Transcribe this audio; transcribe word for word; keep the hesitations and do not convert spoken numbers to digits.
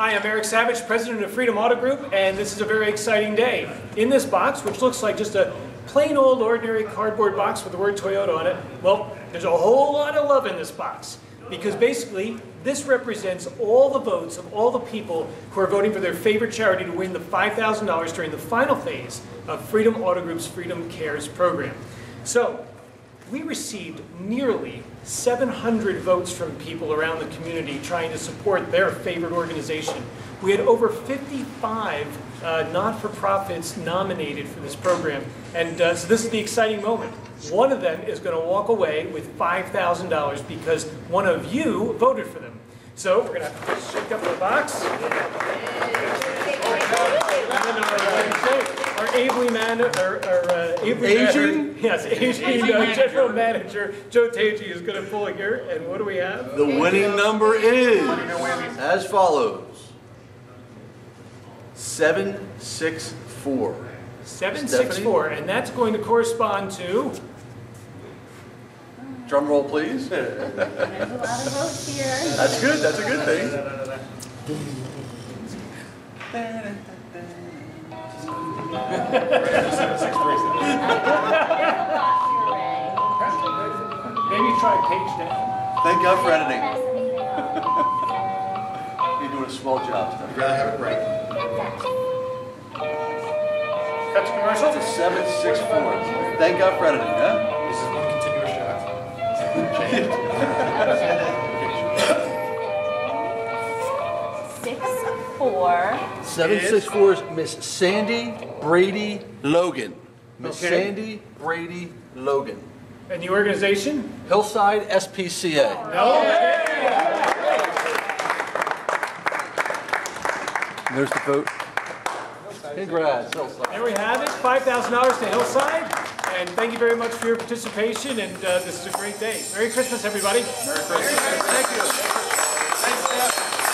Hi, I'm Eric Savage, president of Freedom Auto Group, and this is a very exciting day. In this box, which looks like just a plain old ordinary cardboard box with the word Toyota on it, well, there's a whole lot of love in this box, because basically this represents all the votes of all the people who are voting for their favorite charity to win the five thousand dollars during the final phase of Freedom Auto Group's Freedom Cares program. So, we received nearly seven hundred votes from people around the community trying to support their favorite organization. We had over fifty-five uh, not-for-profits nominated for this program, and uh, so this is the exciting moment. One of them is going to walk away with five thousand dollars because one of you voted for them. So we're going to shake up the box. Our ably man, our, our uh, ably Asian, manager, yes, Asian, Asian uh, manager. General Manager Joe Teague is going to pull a here, and what do we have? The winning number is as follows: seven six four. Seven Stephanie? six four, and that's going to correspond to. Drum roll, please. There's a lot of votes here. That's good. That's a good thing. Maybe try page down. Thank God for editing. You're doing a small job. You gotta have a break. Cut to commercial. It's a seven six four. Thank God for editing, huh? This is one continuous shot. Six four. seven six four is Miss Sandy Brady Logan. Miss okay. Sandy Brady Logan. And the organization? Hillside S P C A. Oh, yeah. There's the vote. Congrats, Hillside. There we have it. five thousand dollars to Hillside. And thank you very much for your participation. And uh, this is a great day. Merry Christmas, everybody. Merry Christmas. Merry Christmas. Thank you. Thanks, Jeff.